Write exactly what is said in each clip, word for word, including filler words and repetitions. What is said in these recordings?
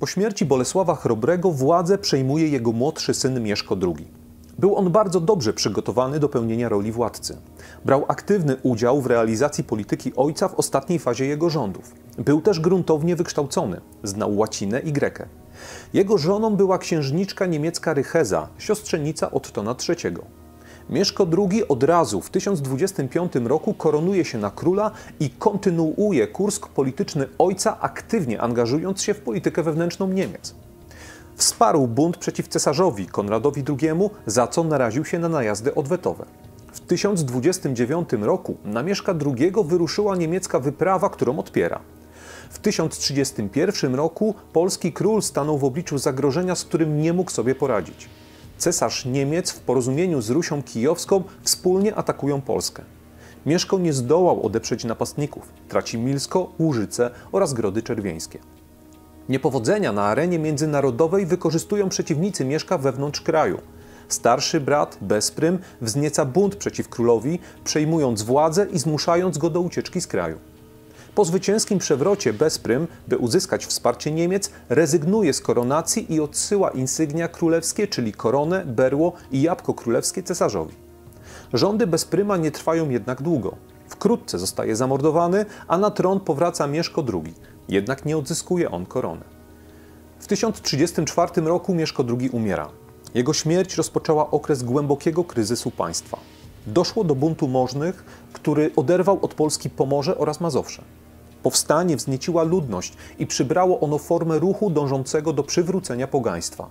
Po śmierci Bolesława Chrobrego władzę przejmuje jego młodszy syn Mieszko drugi. Był on bardzo dobrze przygotowany do pełnienia roli władcy. Brał aktywny udział w realizacji polityki ojca w ostatniej fazie jego rządów. Był też gruntownie wykształcony, znał łacinę i grekę. Jego żoną była księżniczka niemiecka Rycheza, siostrzenica Ottona trzeciego. Mieszko drugi od razu w tysiąc dwudziestym piątym roku koronuje się na króla i kontynuuje kurs polityczny ojca, aktywnie angażując się w politykę wewnętrzną Niemiec. Wsparł bunt przeciw cesarzowi Konradowi drugiemu, za co naraził się na najazdy odwetowe. W tysiąc dwudziestym dziewiątym roku na Mieszka drugiego wyruszyła niemiecka wyprawa, którą odpiera. W tysiąc trzydziestym pierwszym roku polski król stanął w obliczu zagrożenia, z którym nie mógł sobie poradzić. Cesarz Niemiec w porozumieniu z Rusią Kijowską wspólnie atakują Polskę. Mieszko nie zdołał odeprzeć napastników, traci Milsko, Łużyce oraz Grody Czerwieńskie. Niepowodzenia na arenie międzynarodowej wykorzystują przeciwnicy Mieszka wewnątrz kraju. Starszy brat, Bezprym, wznieca bunt przeciw królowi, przejmując władzę i zmuszając go do ucieczki z kraju. Po zwycięskim przewrocie Bezprym, by uzyskać wsparcie Niemiec, rezygnuje z koronacji i odsyła insygnia królewskie, czyli koronę, berło i jabłko królewskie cesarzowi. Rządy Bezpryma nie trwają jednak długo. Wkrótce zostaje zamordowany, a na tron powraca Mieszko drugi. Jednak nie odzyskuje on korony. W tysiąc trzydziestym czwartym roku Mieszko drugi umiera. Jego śmierć rozpoczęła okres głębokiego kryzysu państwa. Doszło do buntu możnych, który oderwał od Polski Pomorze oraz Mazowsze. Powstanie wznieciła ludność i przybrało ono formę ruchu dążącego do przywrócenia pogaństwa.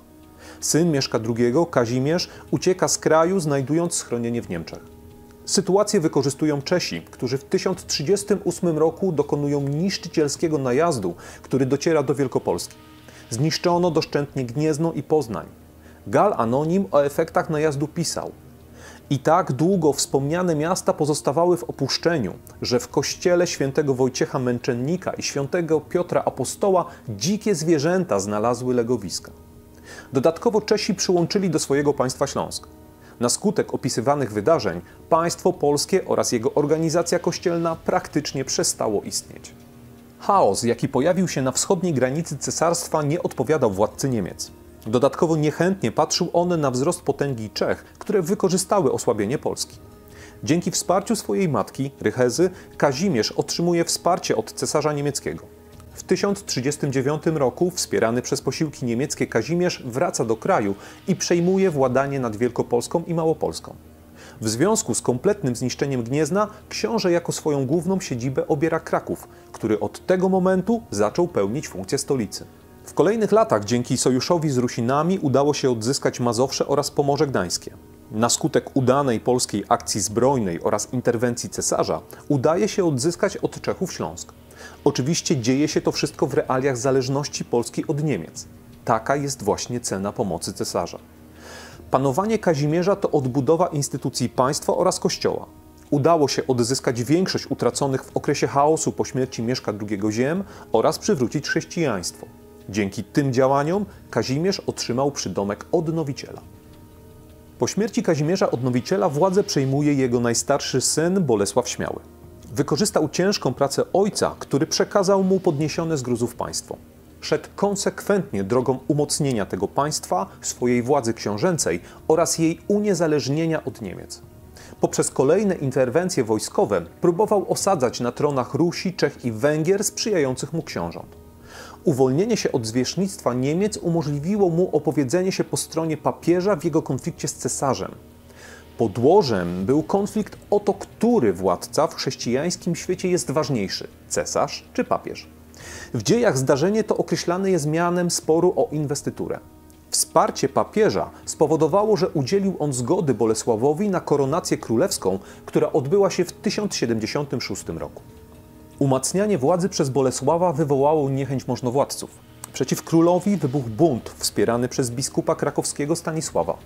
Syn Mieszka drugiego, Kazimierz, ucieka z kraju, znajdując schronienie w Niemczech. Sytuację wykorzystują Czesi, którzy w tysiąc trzydziestym ósmym roku dokonują niszczycielskiego najazdu, który dociera do Wielkopolski. Zniszczono doszczętnie Gniezno i Poznań. Gal Anonim o efektach najazdu pisał: i tak długo wspomniane miasta pozostawały w opuszczeniu, że w kościele świętego Wojciecha Męczennika i świętego Piotra Apostoła dzikie zwierzęta znalazły legowiska. Dodatkowo Czesi przyłączyli do swojego państwa Śląsk. Na skutek opisywanych wydarzeń państwo polskie oraz jego organizacja kościelna praktycznie przestało istnieć. Chaos, jaki pojawił się na wschodniej granicy cesarstwa, nie odpowiadał władcy Niemiec. Dodatkowo niechętnie patrzył on na wzrost potęgi Czech, które wykorzystały osłabienie Polski. Dzięki wsparciu swojej matki, Rychezy, Kazimierz otrzymuje wsparcie od cesarza niemieckiego. W tysiąc trzydziestym dziewiątym roku wspierany przez posiłki niemieckie Kazimierz wraca do kraju i przejmuje władanie nad Wielkopolską i Małopolską. W związku z kompletnym zniszczeniem Gniezna książę jako swoją główną siedzibę obiera Kraków, który od tego momentu zaczął pełnić funkcję stolicy. W kolejnych latach dzięki sojuszowi z Rusinami udało się odzyskać Mazowsze oraz Pomorze Gdańskie. Na skutek udanej polskiej akcji zbrojnej oraz interwencji cesarza udaje się odzyskać od Czechów Śląsk. Oczywiście dzieje się to wszystko w realiach zależności Polski od Niemiec. Taka jest właśnie cena pomocy cesarza. Panowanie Kazimierza to odbudowa instytucji państwa oraz kościoła. Udało się odzyskać większość utraconych w okresie chaosu po śmierci Mieszka drugiego ziem oraz przywrócić chrześcijaństwo. Dzięki tym działaniom Kazimierz otrzymał przydomek Odnowiciela. Po śmierci Kazimierza Odnowiciela władzę przejmuje jego najstarszy syn Bolesław Śmiały. Wykorzystał ciężką pracę ojca, który przekazał mu podniesione z gruzów państwo. Szedł konsekwentnie drogą umocnienia tego państwa, swojej władzy książęcej oraz jej uniezależnienia od Niemiec. Poprzez kolejne interwencje wojskowe próbował osadzać na tronach Rusi, Czech i Węgier sprzyjających mu książąt. Uwolnienie się od zwierzchnictwa Niemiec umożliwiło mu opowiedzenie się po stronie papieża w jego konflikcie z cesarzem. Podłożem był konflikt o to, który władca w chrześcijańskim świecie jest ważniejszy – cesarz czy papież. W dziejach zdarzenie to określane jest mianem sporu o inwestyturę. Wsparcie papieża spowodowało, że udzielił on zgody Bolesławowi na koronację królewską, która odbyła się w tysiąc siedemdziesiątym szóstym roku. Umacnianie władzy przez Bolesława wywołało niechęć możnowładców. Przeciw królowi wybuchł bunt wspierany przez biskupa krakowskiego Stanisława.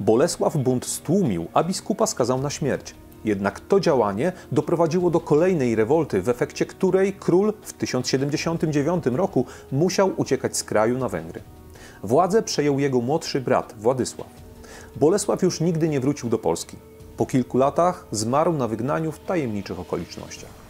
Bolesław bunt stłumił, a biskupa skazał na śmierć. Jednak to działanie doprowadziło do kolejnej rewolty, w efekcie której król w tysiąc siedemdziesiątym dziewiątym roku musiał uciekać z kraju na Węgry. Władzę przejął jego młodszy brat, Władysław. Bolesław już nigdy nie wrócił do Polski. Po kilku latach zmarł na wygnaniu w tajemniczych okolicznościach.